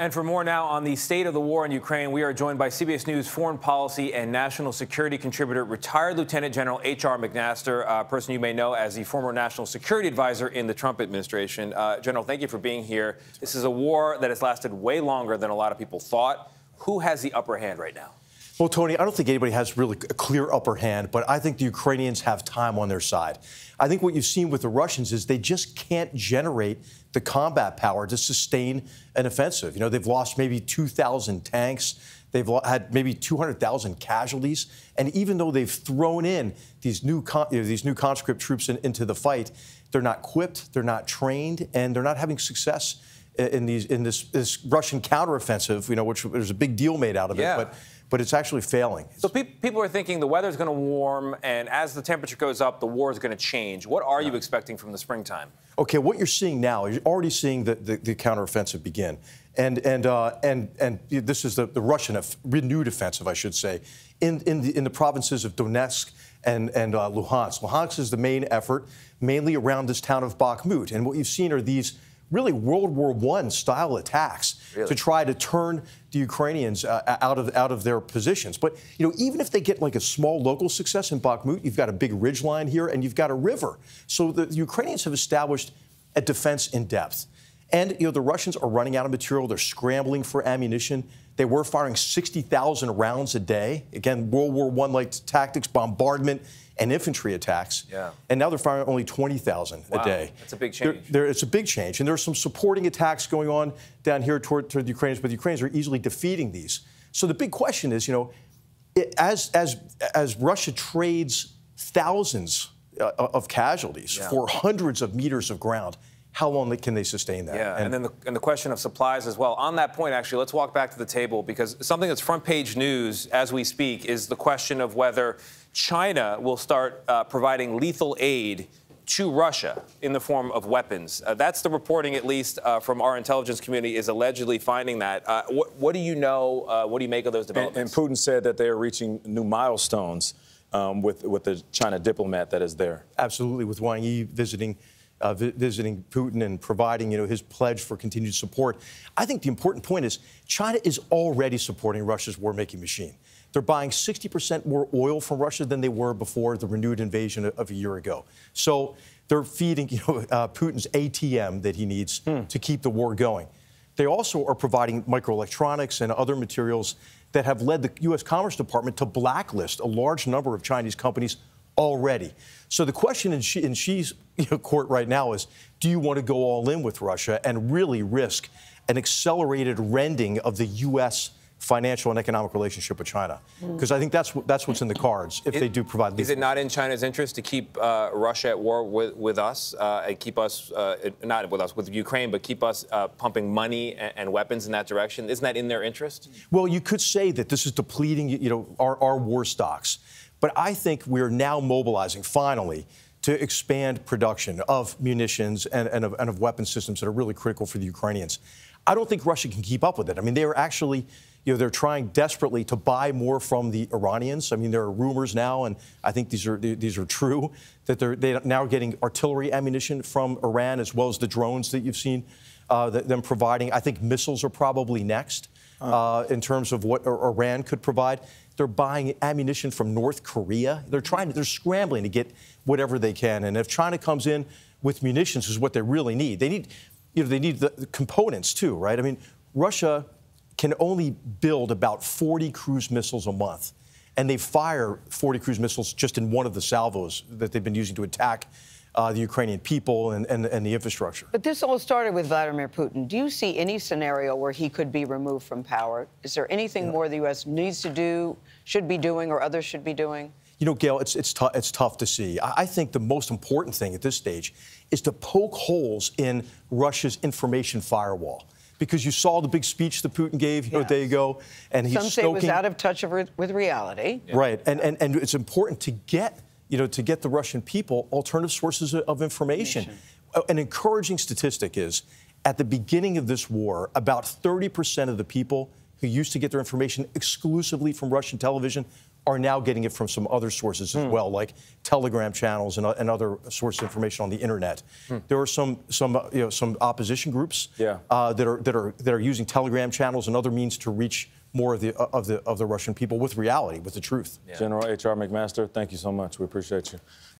And for more now on the state of the war in Ukraine, we are joined by CBS News foreign policy and national security contributor, retired Lieutenant General H.R. McMaster, a person you may know as the former national security advisor in the Trump administration. General, thank you for being here. This is a war that has lasted way longer than a lot of people thought. Who has the upper hand right now? Well, Tony, I don't think anybody has really a clear upper hand, but I think the Ukrainians have time on their side. I think what you've seen with the Russians is they just can't generate the combat power to sustain an offensive. You know, they've lost maybe 2,000 tanks. They've had maybe 200,000 casualties. And even though they've thrown in these new conscript troops into the fight, they're not equipped, they're not trained, and they're not having success in this Russian counteroffensive, you know, which there's a big deal made out of it, but it's actually failing. So people are thinking the weather's going to warm, and as the temperature goes up, the war is going to change. What are you expecting from the springtime? Okay, what you're seeing now, you're already seeing the counteroffensive begin, and this is the Russian renewed offensive, I should say, in the provinces of Donetsk and Luhansk. Luhansk is the main effort, mainly around this town of Bakhmut, and what you've seen are these really World War I style attacks to try to turn the Ukrainians out of their positions. But, you know, even if they get like a small local success in Bakhmut, you've got a big ridge line here and you've got a river. So the Ukrainians have established a defense in depth. And, you know, the Russians are running out of material. They're scrambling for ammunition. They were firing 60,000 rounds a day. Again, World War I-like tactics, bombardment, and infantry attacks. Yeah. And now they're firing only 20,000 a day. That's a big change. It's a big change. And there's some supporting attacks going on down here toward the Ukrainians, but the Ukrainians are easily defeating these. So the big question is, you know, as Russia trades thousands of casualties for hundreds of meters of ground, how long can they sustain that? Yeah, and then the question of supplies as well. On that point, actually, let's walk back to the table, because something that's front-page news as we speak is the question of whether China will start providing lethal aid to Russia in the form of weapons. That's the reporting, at least from our intelligence community, is allegedly finding that. What do you know? What do you make of those developments? And Putin said that they are reaching new milestones with the China diplomat that is there. Absolutely, with Wang Yi visiting Putin and providing, you know, his pledge for continued support. I think the important point is China is already supporting Russia's war-making machine. They're buying 60% more oil from Russia than they were before the renewed invasion of a year ago. So they're feeding, you know, Putin's ATM that he needs to keep the war going. They also are providing microelectronics and other materials that have led the U.S. Commerce Department to blacklist a large number of Chinese companies already. So the question in Xi's court right now is, do you want to go all in with Russia and really risk an accelerated rending of the U.S. financial and economic relationship with China? Because I think that's what's in the cards if they do provide lethal. Is it not in China's interest to keep Russia at war with us and keep us, not with us, with Ukraine, but keep us pumping money and weapons in that direction? Isn't that in their interest? Well, you could say that this is depleting, you know, our war stocks. But I think we're now mobilizing, finally, to expand production of munitions and of weapon systems that are really critical for the Ukrainians. I don't think Russia can keep up with it. I mean, they are actually, you know, they're trying desperately to buy more from the Iranians. I mean, there are rumors now, and I think these are true, that they're now getting artillery ammunition from Iran, as well as the drones that you've seen them providing. I think missiles are probably next in terms of what Iran could provide. They're buying ammunition from North Korea. They're scrambling to get whatever they can. And if China comes in with munitions, is what they really need. They need the components too, right? I mean, Russia can only build about 40 cruise missiles a month, and they fire 40 cruise missiles just in one of the salvos that they've been using to attack the Ukrainian people and the infrastructure. But this all started with Vladimir Putin. Do you see any scenario where he could be removed from power? Is there anything more the U.S. needs to do, should be doing, or others should be doing? You know, Gayle, it's tough to see. I think the most important thing at this stage is to poke holes in Russia's information firewall. Because you saw the big speech that Putin gave, you know, a day ago, and he's stoking. Some say it was out of touch with reality. Yeah. Right, and it's important to get, you know, to get the Russian people alternative sources of information. An encouraging statistic is, at the beginning of this war, about 30% of the people who used to get their information exclusively from Russian television are now getting it from some other sources as well, like Telegram channels and other source of information on the internet. There are some opposition groups that are using Telegram channels and other means to reach more of the Russian people with reality, with the truth. General H.R. McMaster, thank you so much. We appreciate you.